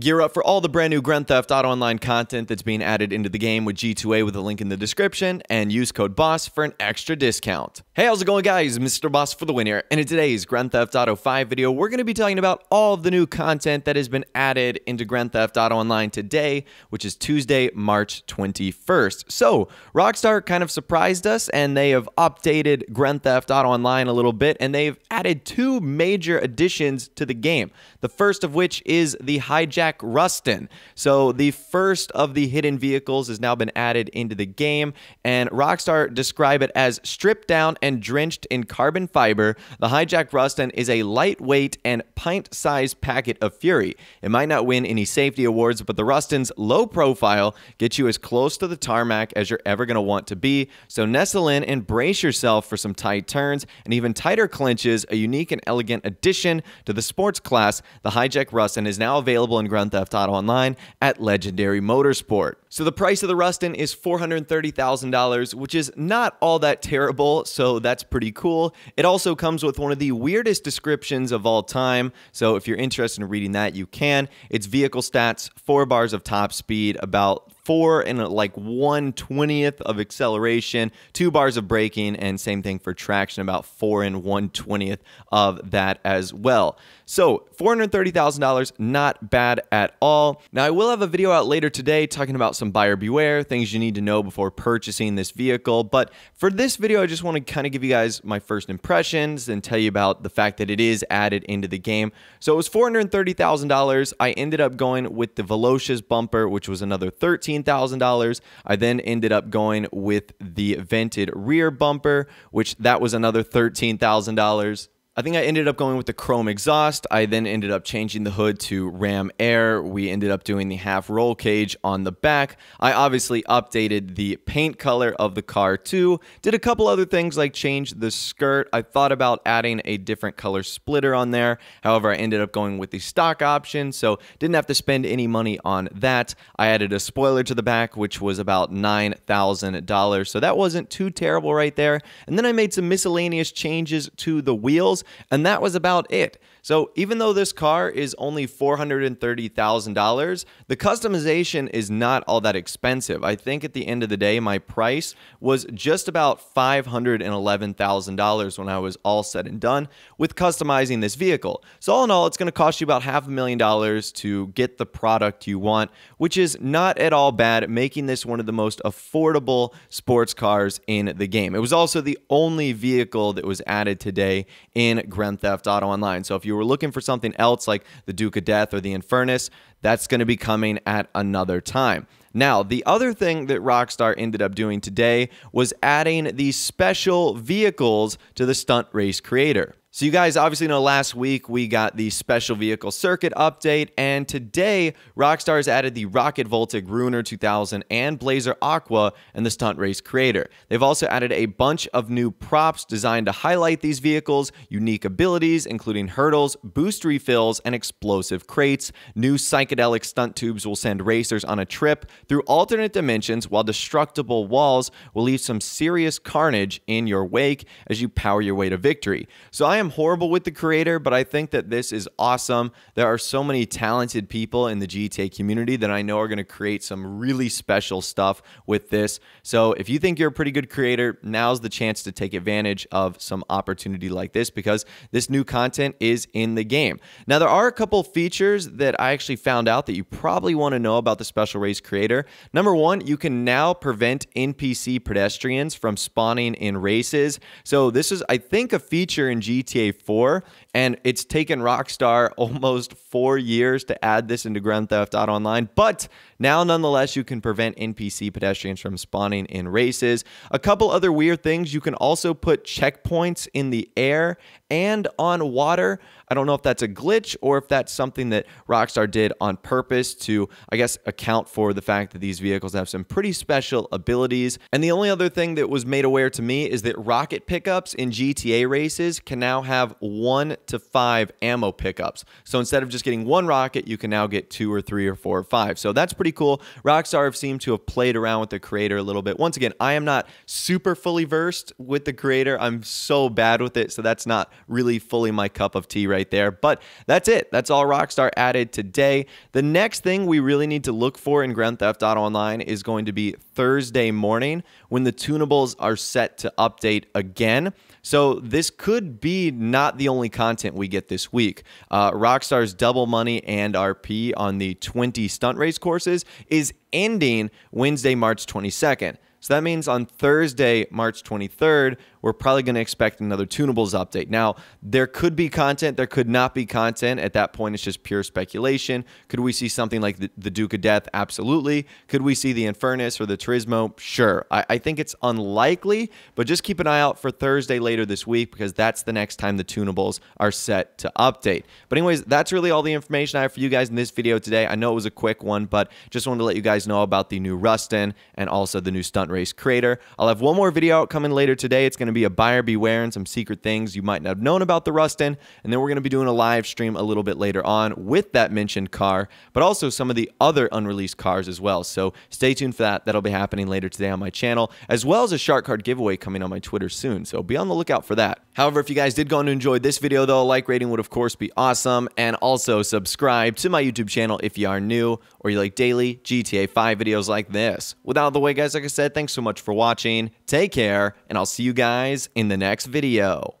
Gear up for all the brand new Grand Theft Auto Online content that's being added into the game with G2A with a link in the description, and use code BOSS for an extra discount. Hey, how's it going, guys? Mr. Boss for the win here, and in today's Grand Theft Auto 5 video, we're going to be talking about all of the new content that has been added into Grand Theft Auto Online today, which is Tuesday, March 21st. So, Rockstar kind of surprised us, and they have updated Grand Theft Auto Online a little bit, and they've added two major additions to the game, the first of which is the Hijak Ruston. So the first of the hidden vehicles has now been added into the game, and Rockstar describe it as stripped down and drenched in carbon fiber. The Hijak Ruston is a lightweight and pint-sized packet of fury. It might not win any safety awards, but the Ruston's low profile gets you as close to the tarmac as you're ever going to want to be. So nestle in and brace yourself for some tight turns and even tighter clinches, a unique and elegant addition to the sports class. The Hijak Ruston is now available in Grand Theft Auto Online at Legendary Motorsport. So the price of the Ruston is $430,000, which is not all that terrible, so that's pretty cool. It also comes with one of the weirdest descriptions of all time, so if you're interested in reading that, you can. It's vehicle stats, 4 bars of top speed, about 4 and like 1/20th of acceleration, 2 bars of braking, and same thing for traction, about 4 and 1/20th of that as well. So $430,000, not bad at all. Now I will have a video out later today talking about some buyer beware, things you need to know before purchasing this vehicle, but for this video I just want to kind of give you guys my first impressions and tell you about the fact that it is added into the game. So it was $430,000. I ended up going with the Velocious bumper, which was another $13,000. I then ended up going with the vented rear bumper, which that was another $13,000. I think I ended up going with the chrome exhaust. I then ended up changing the hood to Ram Air. We ended up doing the half roll cage on the back. I obviously updated the paint color of the car too. Did a couple other things like change the skirt. I thought about adding a different color splitter on there. However, I ended up going with the stock option, so didn't have to spend any money on that. I added a spoiler to the back, which was about $9,000. So that wasn't too terrible right there. And then I made some miscellaneous changes to the wheels, and that was about it. So even though this car is only $430,000, the customization is not all that expensive. I think at the end of the day, my price was just about $511,000 when I was all said and done with customizing this vehicle. So all in all, it's going to cost you about $500,000 to get the product you want, which is not at all bad, making this one of the most affordable sports cars in the game. It was also the only vehicle that was added today in Grand Theft Auto Online. So if you were looking for something else like the Duke of Death or the Infernus, that's going to be coming at another time. Now, the other thing that Rockstar ended up doing today was adding these special vehicles to the stunt race creator. So you guys obviously know last week we got the special vehicle circuit update, and today Rockstar's added the Rocket Voltic, Ruiner 2000, and Blazer Aqua and the stunt race creator. They've also added a bunch of new props designed to highlight these vehicles, unique abilities including hurdles, boost refills, and explosive crates. New psychedelic stunt tubes will send racers on a trip through alternate dimensions, while destructible walls will leave some serious carnage in your wake as you power your way to victory. So I am horrible with the creator, but I think that this is awesome. There are so many talented people in the GTA community that I know are going to create some really special stuff with this. So if you think you're a pretty good creator, now's the chance to take advantage of some opportunity like this, because this new content is in the game. Now, there are a couple features that I actually found out that you probably want to know about the special race creator. Number one, you can now prevent NPC pedestrians from spawning in races. So this is, I think, a feature in GTA 4, and it's taken Rockstar almost 4 years to add this into Grand Theft Auto Online, but now nonetheless you can prevent NPC pedestrians from spawning in races. A couple other weird things: you can also put checkpoints in the air and on water. I don't know if that's a glitch or if that's something that Rockstar did on purpose to, I guess, account for the fact that these vehicles have some pretty special abilities. And the only other thing that was made aware to me is that rocket pickups in GTA races can now have 1 to 5 ammo pickups. So instead of just getting 1 rocket, you can now get 2 or 3 or 4 or 5. So that's pretty cool. Rockstar have seemed to have played around with the creator a little bit. Once again, I am not super fully versed with the creator. I'm so bad with it, so that's not really fully my cup of tea right there. But that's it. That's all Rockstar added today. The next thing we really need to look for in Grand Theft Auto Online is going to be Thursday morning when the tunables are set to update again. So this could be not the only content we get this week. Rockstar's Double Money and RP on the 20 stunt race courses is ending Wednesday, March 22nd. So that means on Thursday, March 23rd, we're probably going to expect another tunables update. Now, there could be content. There could not be content. At that point, it's just pure speculation. Could we see something like the Duke of Death? Absolutely. Could we see the Infernus or the Turismo? Sure. I think it's unlikely, but just keep an eye out for Thursday later this week because that's the next time the tunables are set to update. But anyways, that's really all the information I have for you guys in this video today. I know it was a quick one, but just wanted to let you guys know about the new Ruston and also the new stunt race creator. I'll have one more video out coming later today. It's going to be a buyer beware and some secret things you might not have known about the Ruston, and then we're going to be doing a live stream a little bit later on with that mentioned car, but also some of the other unreleased cars as well. So stay tuned for that. That'll be happening later today on my channel, as well as a shark card giveaway coming on my Twitter soon, so be on the lookout for that. However, if you guys did go on to enjoy this video though, a like rating would of course be awesome, and also subscribe to my YouTube channel if you are new or you like daily GTA 5 videos like this. With that out of the way guys, like I said, thanks so much for watching, take care, and I'll see you guys in the next video.